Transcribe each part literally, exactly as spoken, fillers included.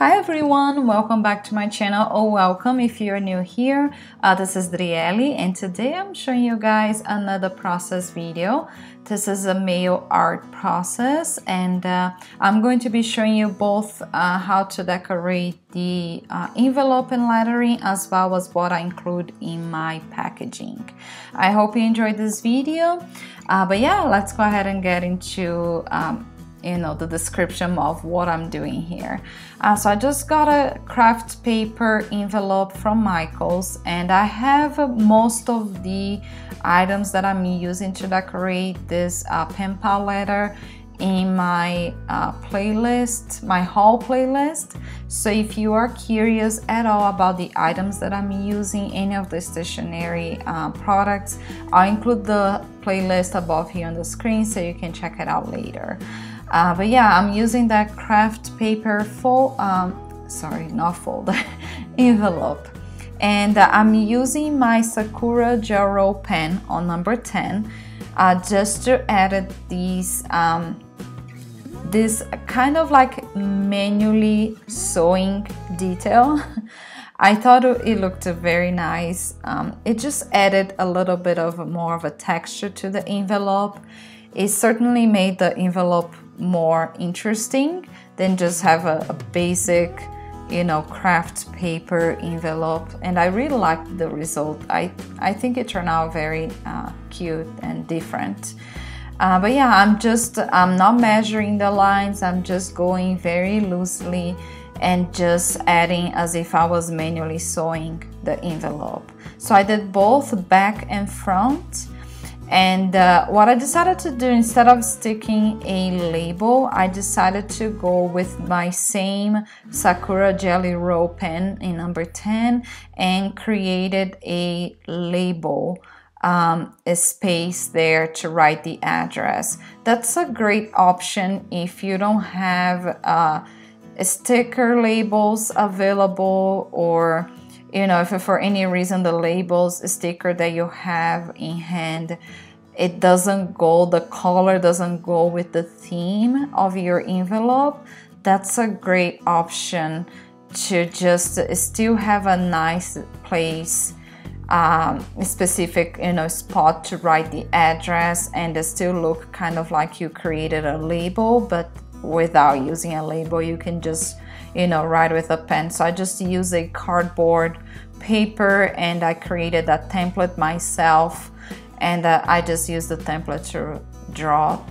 Hi everyone, welcome back to my channel, or welcome if you're new here. Uh, this is Dryelle and today I'm showing you guys another process video. This is a mail art process and uh, I'm going to be showing you both uh, how to decorate the uh, envelope and lettering as well as what I include in my packaging. I hope you enjoyed this video, uh, but yeah, let's go ahead and get into um, you know, the description of what I'm doing here. Uh, so I just got a craft paper envelope from Michaels and I have most of the items that I'm using to decorate this uh, pen pal letter in my uh, playlist, my haul playlist. So if you are curious at all about the items that I'm using, any of the stationery uh, products, I'll include the playlist above here on the screen so you can check it out later. Uh, but yeah, I'm using that craft paper fold, um, sorry, not fold, envelope. And uh, I'm using my Sakura gel roll pen on number ten, uh, just to add these, um, this kind of like manually sewing detail. I thought it looked very nice. Um, it just added a little bit of more of a texture to the envelope. It certainly made the envelope more interesting than just have a, a basic, you know, craft paper envelope, and I really liked the result. I, I think it turned out very uh, cute and different. Uh, but yeah, I'm just, I'm not measuring the lines, I'm just going very loosely and just adding as if I was manually sewing the envelope. So I did both back and front. And uh, what I decided to do, instead of sticking a label, I decided to go with my same Sakura Jelly Roll pen in number ten and created a label, um, a space there to write the address. That's a great option if you don't have uh, sticker labels available, or you know, if for any reason the labels sticker that you have in hand, it doesn't go, the color doesn't go with the theme of your envelope, that's a great option to just still have a nice place, um, specific, you know, spot to write the address and still look kind of like you created a label, but without using a label, you can just, you know, write with a pen. So I just used a cardboard paper and I created that template myself, and uh, I just used the template to draw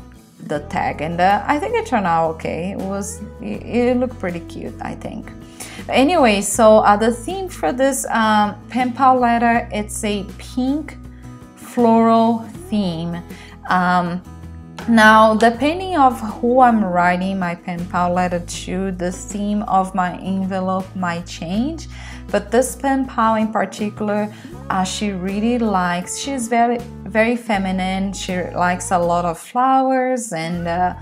the tag, and uh, I think it turned out okay. It was, it, it looked pretty cute, I think. Anyway, so uh, the theme for this um, pen pal letter, it's a pink floral theme. Um, Now, depending of who I'm writing my pen pal letter to, the theme of my envelope might change, but this pen pal in particular, uh, she really likes, she's very, very feminine, she likes a lot of flowers and uh,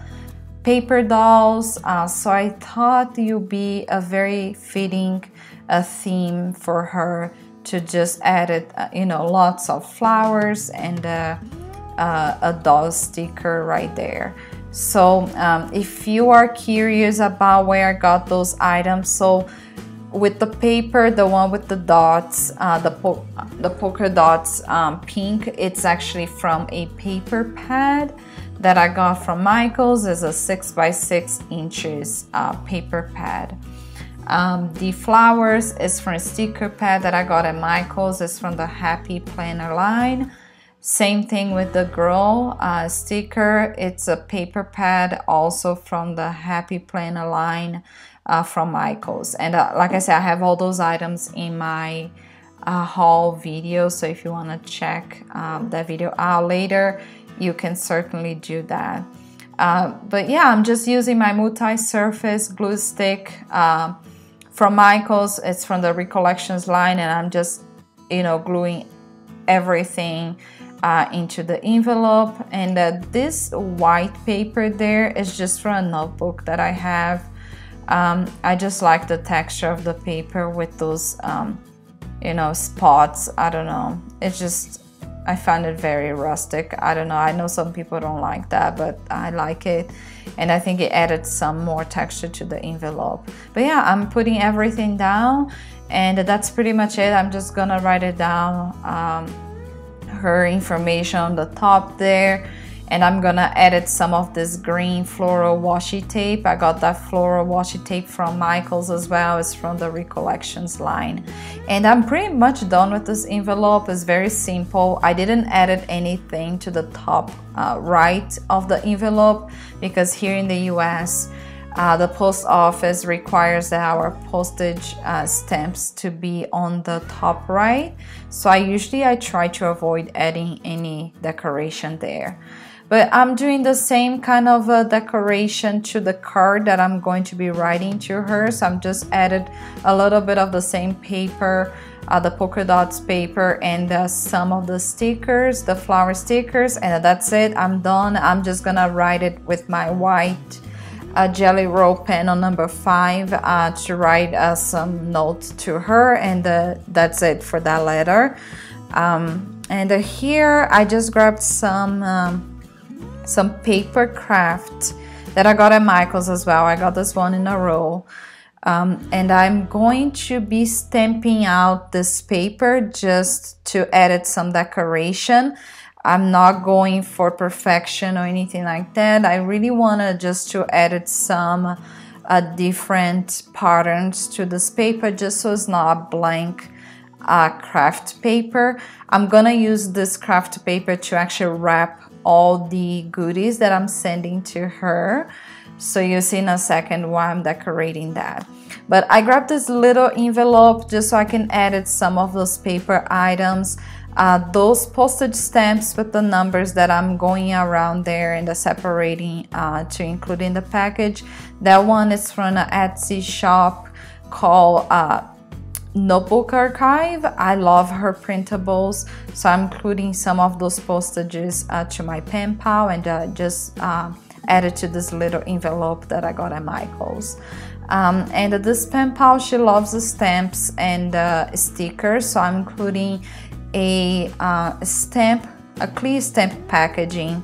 paper dolls, uh, so I thought it would be a very fitting uh, theme for her to just add it, uh, you know, lots of flowers and uh, Uh, a doll sticker right there. So um, if you are curious about where I got those items, so with the paper, the one with the dots, uh, the, po the polka dots, um, pink, it's actually from a paper pad that I got from Michaels. It's a six by six inches uh, paper pad. Um, the flowers is from a sticker pad that I got at Michaels. It's from the Happy Planner line. Same thing with the girl uh, sticker, it's a paper pad also from the Happy Planner line uh, from Michaels. And uh, like I said, I have all those items in my uh, haul video, so if you want to check um, that video out later, you can certainly do that. Uh, but yeah, I'm just using my multi-surface glue stick uh, from Michaels. It's from the Recollections line, and I'm just, you know, gluing everything Uh, into the envelope. And uh, this white paper there is just for a notebook that I have. um, I just like the texture of the paper with those um, you know, spots. I don't know, it's just I find it very rustic. I don't know, I know some people don't like that, but I like it. And I think it added some more texture to the envelope. But yeah, I'm putting everything down, and that's pretty much it. I'm just gonna write it down, um, her information on the top there. And I'm gonna edit some of this green floral washi tape. I got that floral washi tape from Michaels as well. It's from the Recollections line. And I'm pretty much done with this envelope. It's very simple. I didn't edit anything to the top uh, right of the envelope because here in the U S, Uh, the post office requires that our postage uh, stamps to be on the top right. So I usually I try to avoid adding any decoration there. But I'm doing the same kind of a decoration to the card that I'm going to be writing to her. So I'm just added a little bit of the same paper, uh, the polka dots paper, and uh, some of the stickers, the flower stickers, and that's it. I'm done. I'm just gonna write it with my white a jelly roll pen on number five uh, to write uh, some notes to her, and uh, that's it for that letter. Um, and uh, here I just grabbed some um, some paper craft that I got at Michaels as well. I got this one in a row, um, and I'm going to be stamping out this paper just to add some decoration. I'm not going for perfection or anything like that. I really wanted just to add some uh, different patterns to this paper just so it's not a blank uh, craft paper. I'm gonna use this craft paper to actually wrap all the goodies that I'm sending to her. So you'll see in a second why I'm decorating that. But I grabbed this little envelope just so I can add some of those paper items. Uh, those postage stamps with the numbers that I'm going around there and the separating uh, to include in the package. That one is from an Etsy shop called uh, Notebook Archive. I love her printables, so I'm including some of those postages uh, to my pen pal and uh, just uh, add it to this little envelope that I got at Michaels. Um, and this pen pal, she loves the stamps and uh, stickers, so I'm including a uh, stamp, a clear stamp packaging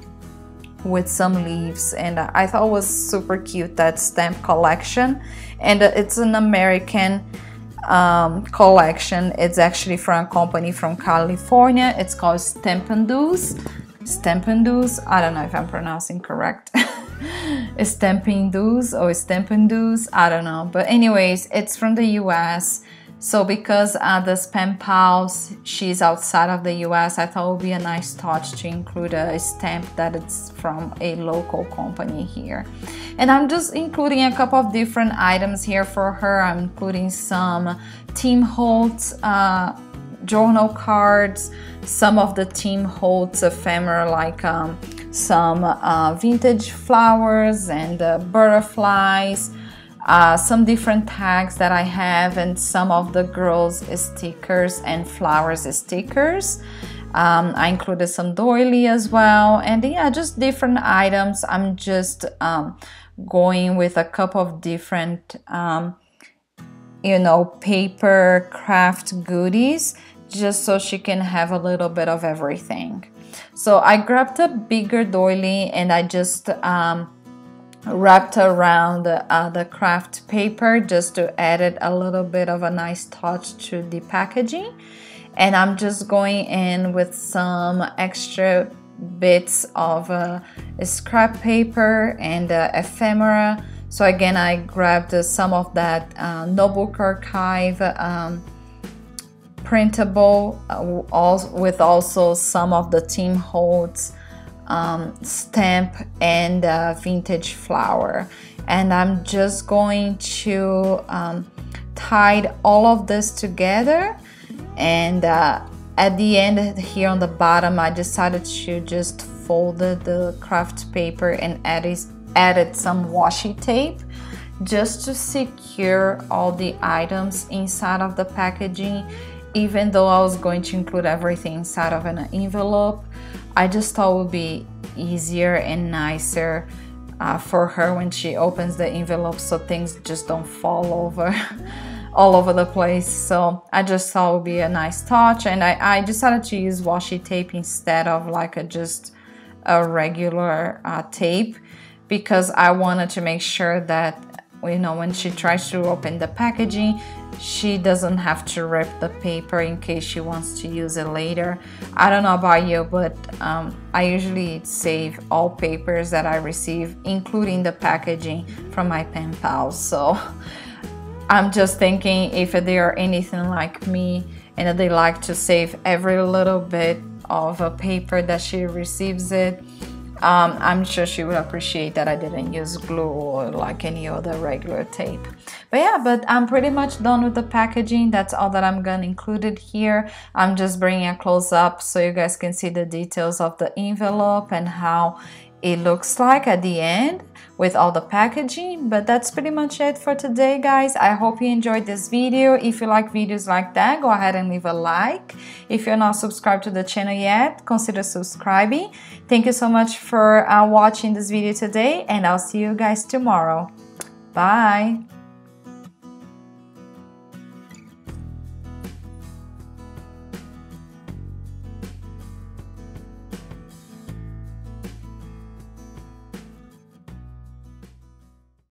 with some leaves, and uh, I thought it was super cute, that stamp collection. And uh, it's an American um, collection. It's actually from a company from California. It's called Stampendous. Stampendous. I don't know if I'm pronouncing correct. Stampendous or Stampendous. I don't know. But anyways, it's from the U S. So because uh, this pen pal, she's outside of the U S, I thought it would be a nice touch to include a stamp that it's from a local company here. And I'm just including a couple of different items here for her. I'm including some Tim Holtz uh, journal cards, some of the Tim Holtz ephemera, like um, some uh, vintage flowers and uh, butterflies. Uh, some different tags that I have, and some of the girls' stickers and flowers stickers. Um, I included some doily as well, and yeah, just different items. I'm just um, going with a couple of different, um, you know, paper craft goodies, just so she can have a little bit of everything. So I grabbed a bigger doily, and I just um, wrapped around uh, the craft paper just to add it a little bit of a nice touch to the packaging. And I'm just going in with some extra bits of uh, scrap paper and uh, ephemera. So again, I grabbed uh, some of that uh, Notebook Archive um, printable uh, all, with also some of the Tim Holtz Um, stamp and uh, vintage flower, and I'm just going to um, tie all of this together. And uh, at the end here on the bottom, I decided to just fold the craft paper and added, added some washi tape just to secure all the items inside of the packaging. Even though I was going to include everything inside of an envelope, I just thought it would be easier and nicer uh, for her when she opens the envelope, so things just don't fall over all over the place. So I just thought it would be a nice touch, and I, I decided to use washi tape instead of like a just a regular uh, tape, because I wanted to make sure that, you know, when she tries to open the packaging, she doesn't have to rip the paper in case she wants to use it later. I don't know about you, but um, I usually save all papers that I receive, including the packaging, from my pen pals. So I'm just thinking, if they are anything like me and they like to save every little bit of a paper that she receives it, um, I'm sure she would appreciate that I didn't use glue or like any other regular tape. But yeah, but I'm pretty much done with the packaging. That's all that I'm gonna include it here. I'm just bringing a close up so you guys can see the details of the envelope and how it looks like at the end with all the packaging. But that's pretty much it for today, guys. I hope you enjoyed this video. If you like videos like that, go ahead and leave a like. If you're not subscribed to the channel yet, consider subscribing. Thank you so much for uh, watching this video today, and I'll see you guys tomorrow. Bye.